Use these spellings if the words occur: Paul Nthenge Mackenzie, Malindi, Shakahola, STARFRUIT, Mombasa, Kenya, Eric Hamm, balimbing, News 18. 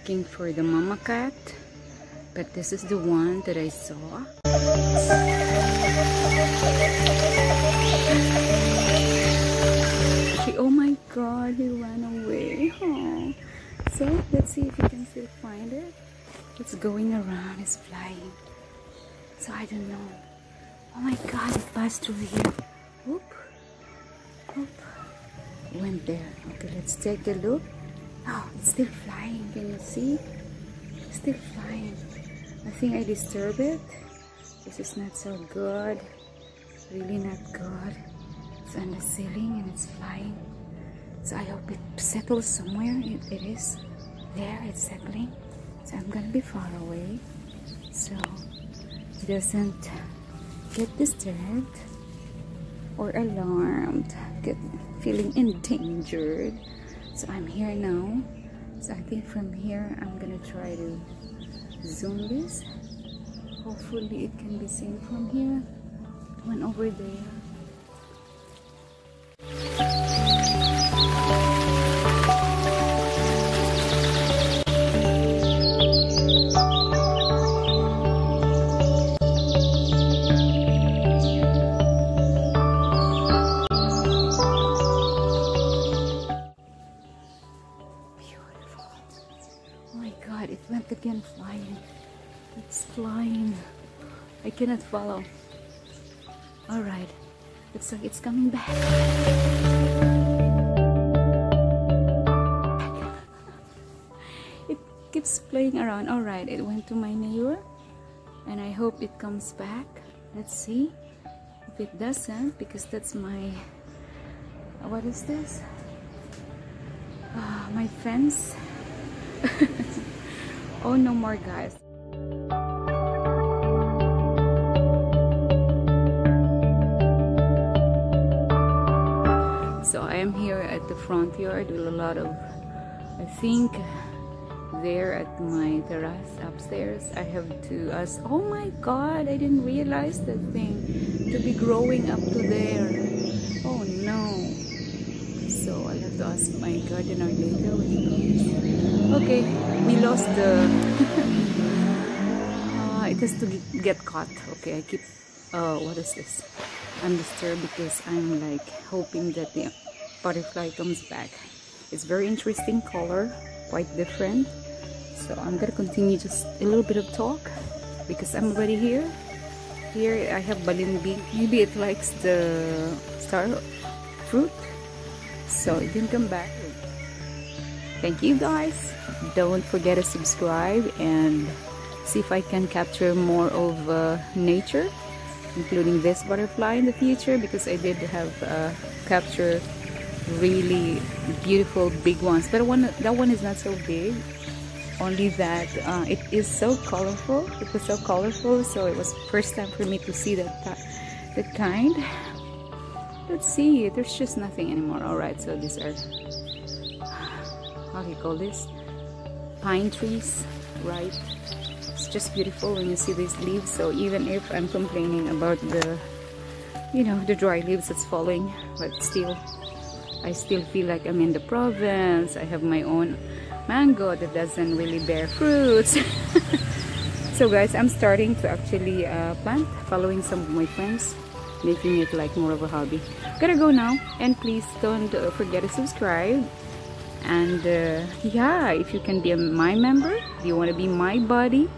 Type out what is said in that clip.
looking for the mama cat, but this is the one that I saw. She, oh my god, he ran away. Aww. So let's see if we can still find it. It's going around, it's flying. So I don't know. Oh my god, it passed through here. Whoop, whoop. Went there. Okay, let's take a look. Oh, it's still flying. Can you see? It's still flying. I think I disturbed it. This is not so good. Really not good. It's on the ceiling and it's flying. So I hope it settles somewhere. It is there. It's settling. So I'm gonna be far away, so it doesn't get disturbed or alarmed. Get feeling endangered. So I'm here now. So I think from here I'm gonna try to zoom this. Hopefully it can be seen from here. One over there. Again flying. It's flying. I cannot follow. Alright. Looks like it's coming back. It keeps playing around. Alright, it went to my neighbor. And I hope it comes back. Let's see. If it doesn't, because that's my... what is this? My fence. Oh, no more, guys. So I am here at the front yard with a lot of, I think, there at my terrace upstairs. I have to ask, oh my god, I didn't realize that thing to be growing up to there. Oh no. So I'll have to ask my gardener later when he goes. Okay, we lost the... it has to get caught. Okay, I keep... what is this? I'm disturbed because I'm like hoping that the butterfly comes back. It's very interesting color, quite different. So I'm gonna continue just a little bit of talk because I'm already here. Here I have balimbing. Maybe it likes the starfruit. So it didn't come back. Thank you guys. Don't forget to subscribe and see if I can capture more of nature, including this butterfly in the future, because I did have capture really beautiful big ones, but that one is not so big, only that it is so colorful. It was so colorful, so it was first time for me to see that kind. Let's see, there's just nothing anymore. Alright, so these are, how do you call this? Pine trees, right? It's just beautiful when you see these leaves. So even if I'm complaining about the, you know, the dry leaves that's falling, but still, I still feel like I'm in the province. I have my own mango that doesn't really bear fruits. So guys, I'm starting to actually plant, following some of my friends, making it like more of a hobby. Gotta go now, and please don't forget to subscribe, and yeah, if you can be my member, if you want to be my buddy,